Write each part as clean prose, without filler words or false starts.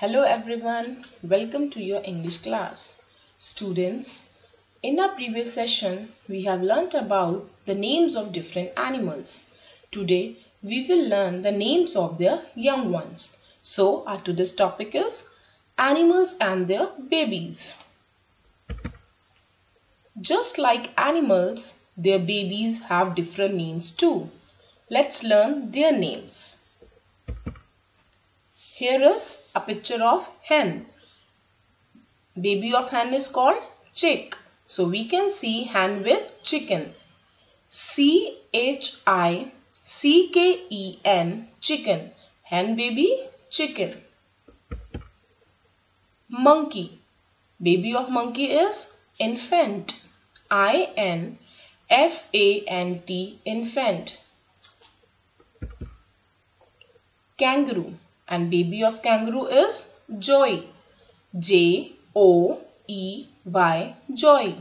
Hello everyone, welcome to your English class. Students, in our previous session, we have learnt about the names of different animals. Today, we will learn the names of their young ones. So, our today's topic is animals and their babies. Just like animals, their babies have different names too. Let's learn their names. Here is a picture of hen. Baby of hen is called chick. So we can see hen with chicken. C-H-I-C-K-E-N, chicken. Hen baby, chicken. Monkey. Baby of monkey is infant. I-N-F-A-N-T, infant. Kangaroo. And baby of kangaroo is joy. J-O-E-Y, joy.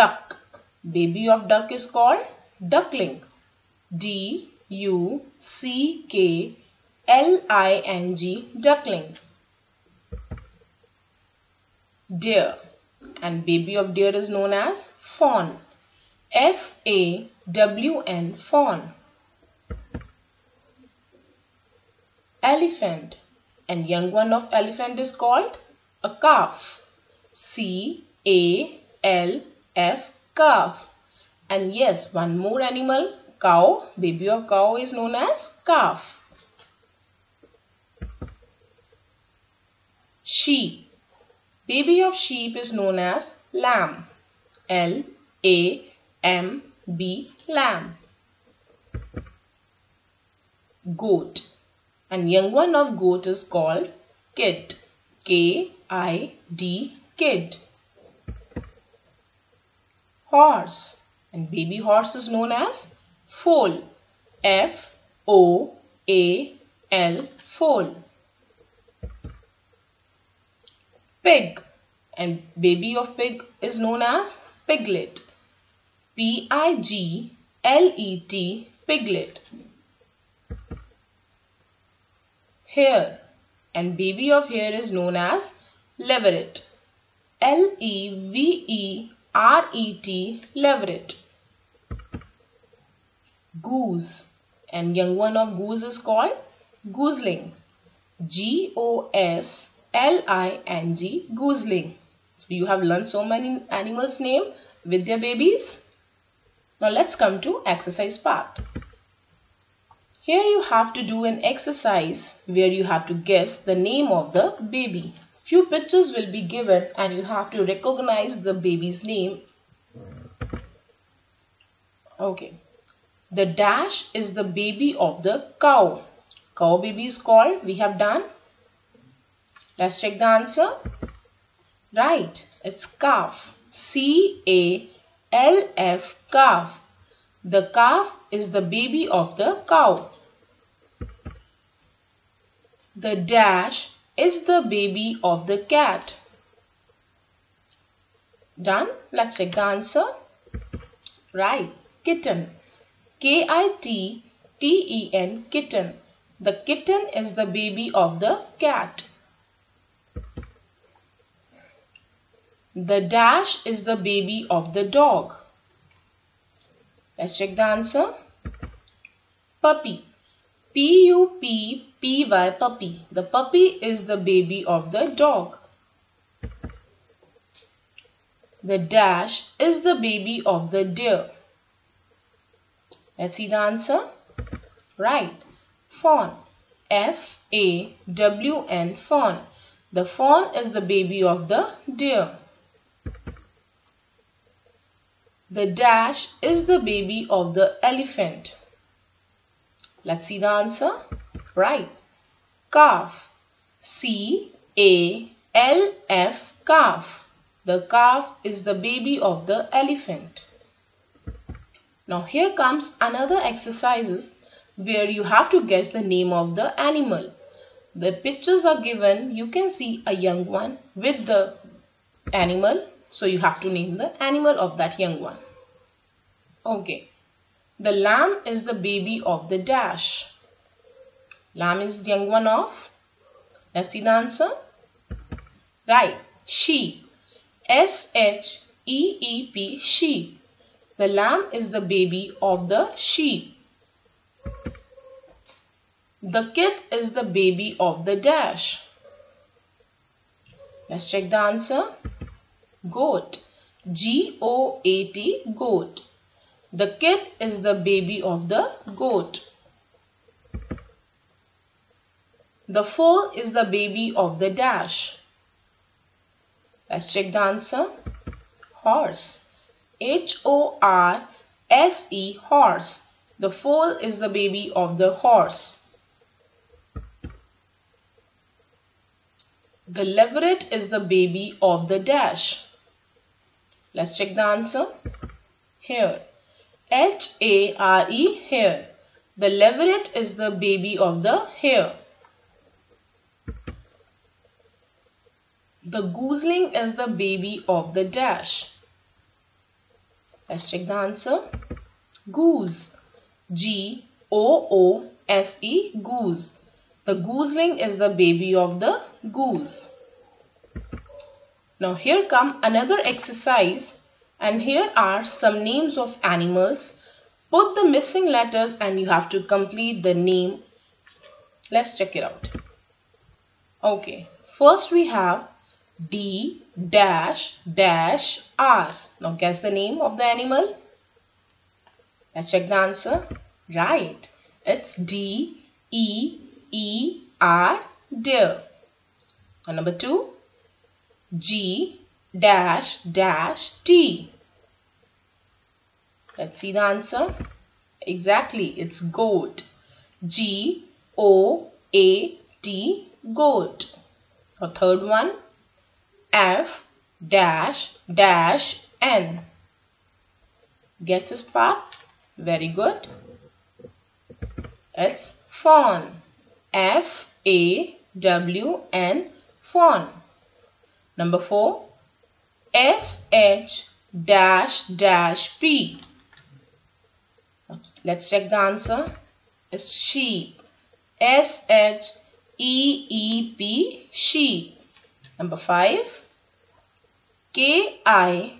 Duck. Baby of duck is called duckling. D-U-C-K-L-I-N-G, duckling. Deer. And baby of deer is known as fawn. F-A-W-N, fawn. Elephant, and young one of elephant is called a calf. C-A-L-F, calf. And yes, one more animal, cow. Baby of cow is known as calf. Sheep. Baby of sheep is known as lamb. L-A-M-B, lamb. Goat. And young one of goat is called kid. K-I-D, kid. Horse. And baby horse is known as foal. F-O-A-L, foal. Pig. And baby of pig is known as piglet. P-I-G-L-E-T, piglet. Hare, and baby of hare is known as leveret. L-E-V-E-R-E-T, leveret. Goose, and young one of goose is called gooseling. G-O-S-L-I-N-G, gooseling. So you have learned so many animals' name with their babies. Now let's come to exercise part. Here you have to do an exercise where you have to guess the name of the baby. Few pictures will be given and you have to recognize the baby's name. Okay. The dash is the baby of the cow. Cow baby is called, we have done. Let's check the answer. Right, it's calf. C-A-L-F, calf. The calf is the baby of the cow. The dash is the baby of the cat. Done. Let's check the answer. Right. Kitten. K-I-T-T-E-N, kitten. The kitten is the baby of the cat. The dash is the baby of the dog. Let's check the answer. Puppy. P-U-P-P-Y, puppy. The puppy is the baby of the dog. The dash is the baby of the deer. Let's see the answer. Right. Fawn. F-A-W-N, fawn. The fawn is the baby of the deer. The dash is the baby of the elephant. Let's see the answer. Right. Calf. C-A-L-F, calf. The calf is the baby of the elephant. Now here comes another exercise where you have to guess the name of the animal. The pictures are given. You can see a young one with the animal. So you have to name the animal of that young one. Okay. The lamb is the baby of the dash. Lam is young one of. Let's see the answer. Right. Sheep. S-H-E-E-P. Sheep. The lamb is the baby of the sheep. The kid is the baby of the dash. Let's check the answer. Goat. G-O-A-T. Goat. The kid is the baby of the goat. The foal is the baby of the dash. Let's check the answer. Horse. H-O-R-S-E. Horse. The foal is the baby of the horse. The leveret is the baby of the dash. Let's check the answer. Hare. H-A-R-E. Hare. The leveret is the baby of the hare. The gooseling is the baby of the dash. Let's check the answer. Goose. G-O-O-S-E. Goose. The gooseling is the baby of the goose. Now here come another exercise, and here are some names of animals. Put the missing letters and you have to complete the name. Let's check it out. Okay, first we have D dash dash R. Now guess the name of the animal. Let's check the answer. Right. It's D E E R. Deer. And number 2. G dash dash T. Let's see the answer. Exactly. It's goat. G O A T. Goat. The third one. F dash dash N. Guess this part. Very good. It's fawn. F A W N. Fawn. Number 4. S H dash dash P. Let's check the answer. It's sheep. S H E E P. Sheep. Number 5. K I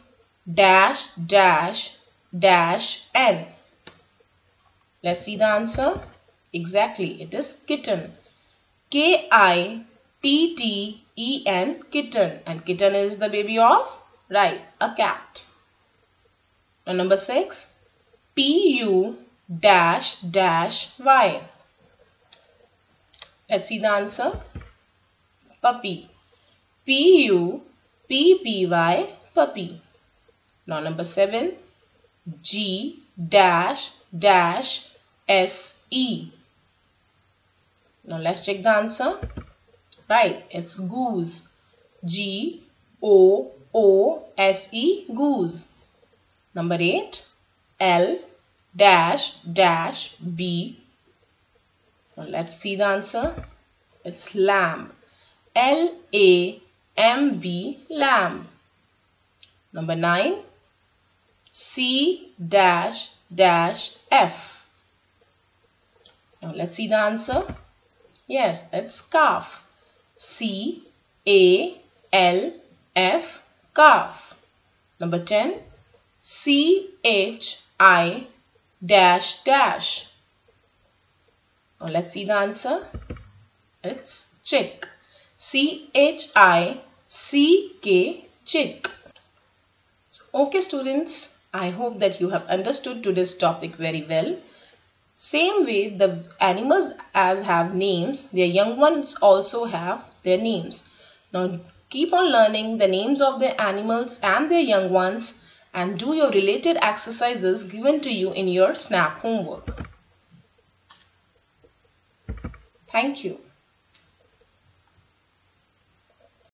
dash dash dash N. Let's see the answer. Exactly. It is kitten. K I T T E N. Kitten. And kitten is the baby of, right, a cat. And number 6. P U dash dash Y. Let's see the answer. Puppy. P U P P Y. Puppy. Now number 7. G dash dash S E. Now let's check the answer. Right, it's goose. G O O S E. Goose. Number 8. L dash dash B. Now let's see the answer. It's lamb. L A M B. Lamb. Number 9. C dash dash F. Now let's see the answer. Yes, it's calf. C A L F. Calf. Number 10. C H I dash dash. Now let's see the answer. It's chick. C H I C K. Chick. So, okay students, I hope that you have understood today's topic very well. Same way the animals as have names, their young ones also have their names. Now keep on learning the names of the animals and their young ones, and do your related exercises given to you in your SNAP homework. Thank you.